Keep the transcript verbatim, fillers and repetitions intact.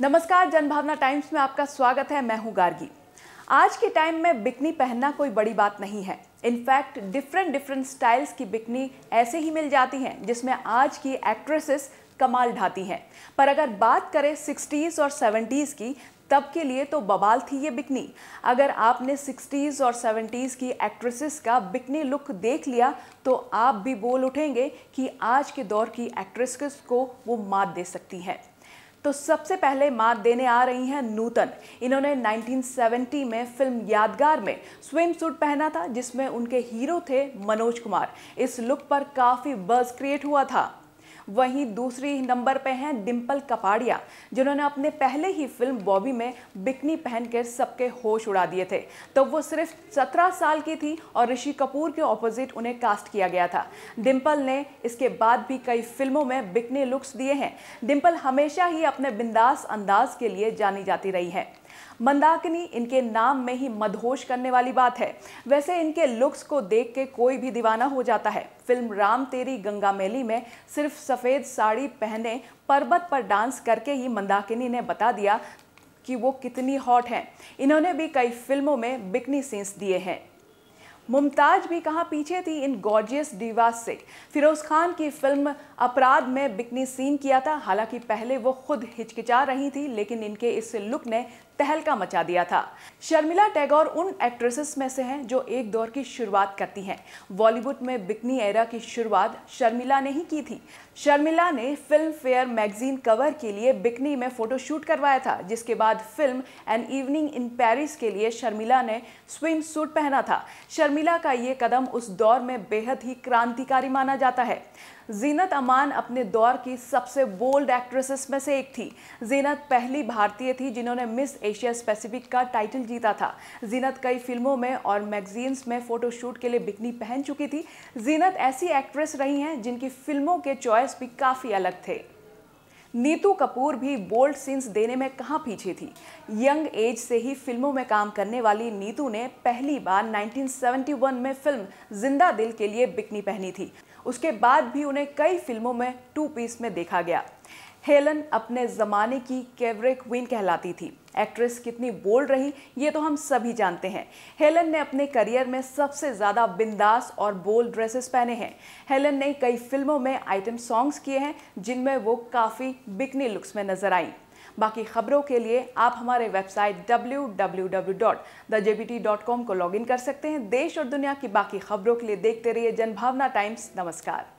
नमस्कार, जनभावना टाइम्स में आपका स्वागत है। मैं हूं गार्गी। आज के टाइम में बिकनी पहनना कोई बड़ी बात नहीं है। इनफैक्ट डिफरेंट डिफरेंट स्टाइल्स की बिकनी ऐसे ही मिल जाती हैं जिसमें आज की एक्ट्रेसेस कमाल ढाती हैं। पर अगर बात करें सिक्सटीज़ और सेवेंटीज़ की, तब के लिए तो बवाल थी ये बिकनी। अगर आपने सिक्सटीज़ और सेवेंटीज़ की एक्ट्रेसेस का बिकनी लुक देख लिया तो आप भी बोल उठेंगे कि आज के दौर की एक्ट्रेसेस को वो मात दे सकती हैं। तो सबसे पहले मात देने आ रही हैं नूतन। इन्होंने नाइनटीन सेवेंटी में फिल्म यादगार में स्विम सूट पहना था जिसमें उनके हीरो थे मनोज कुमार। इस लुक पर काफ़ी बज़ क्रिएट हुआ था। वहीं दूसरी नंबर पे हैं डिंपल कपाड़िया, जिन्होंने अपने पहले ही फिल्म बॉबी में बिकनी पहनकर सबके होश उड़ा दिए थे। तो वो सिर्फ सत्रह साल की थी और ऋषि कपूर के ऑपोजिट उन्हें कास्ट किया गया था। डिंपल ने इसके बाद भी कई फिल्मों में बिकनी लुक्स दिए हैं। डिंपल हमेशा ही अपने बिंदास अंदाज के लिए जानी जाती रही है। मंदाकिनी, इनके नाम में ही मदहोश करने वाली बात है। वैसे इनके लुक्स को देख के कोई भी दीवाना हो जाता है। फिल्म राम तेरी गंगा मेली में सिर्फ सफ़ेद साड़ी पहने पर्वत पर डांस करके ही मंदाकिनी ने बता दिया कि वो कितनी हॉट हैं। इन्होंने भी कई फिल्मों में बिकनी सीन्स दिए हैं। मुमताज भी कहाँ पीछे थी इन गॉर्जियस डिवास से। फिरोज खान की फिल्म अपराध में बिकनी सीन किया था। हालांकि पहले वो खुद हिचकिचा रही थी, लेकिन इनके इस लुक ने तहलका मचा दिया था। शर्मिला टैगोर उन एक्ट्रेसेस में से हैं जो एक दौर की शुरुआत करती हैं। बॉलीवुड में बिकनी एरा की शुरुआत शर्मिला ने ही की थी। शर्मिला ने फिल्म फेयर मैगजीन कवर के लिए बिकनी में फोटोशूट करवाया था, जिसके बाद film an evening in Paris के लिए शर्मिला ने स्विम सूट पहना था। शर्मिला का ये कदम उस दौर में बेहद ही क्रांतिकारी माना जाता है। जीनत अमान अपने दौर की सबसे बोल्ड एक्ट्रेसेस में से एक थी। जीनत पहली भारतीय थी जिन्होंने मिस एशिया पैसिफिक का टाइटल जीता था। जीनत कई फिल्मों में और मैगजीन्स में फोटोशूट के लिए बिकनी पहन चुकी थी। जीनत ऐसी एक्ट्रेस रही हैं जिनकी फिल्मों के चॉइस भी काफ़ी अलग थे। नीतू कपूर भी बोल्ड सीन्स देने में कहाँ पीछे थी। यंग एज से ही फिल्मों में काम करने वाली नीतू ने पहली बार नाइनटीन सेवेंटी वन में फिल्म जिंदादिल के लिए बिकनी पहनी थी। उसके बाद भी उन्हें कई फिल्मों में टू पीस में देखा गया। हेलेन अपने ज़माने की कैबरे क्वीन कहलाती थी। एक्ट्रेस कितनी बोल्ड रही ये तो हम सभी जानते हैं। हेलेन ने अपने करियर में सबसे ज़्यादा बिंदास और बोल्ड ड्रेसेस पहने हैं। हेलेन ने कई फिल्मों में आइटम सॉन्ग्स किए हैं जिनमें वो काफ़ी बिकनी लुक्स में नजर आई। बाकी खबरों के लिए आप हमारे website W W W dot the J B T dot com को लॉगिन कर सकते हैं। देश और दुनिया की बाकी खबरों के लिए देखते रहिए जनभावना टाइम्स। नमस्कार।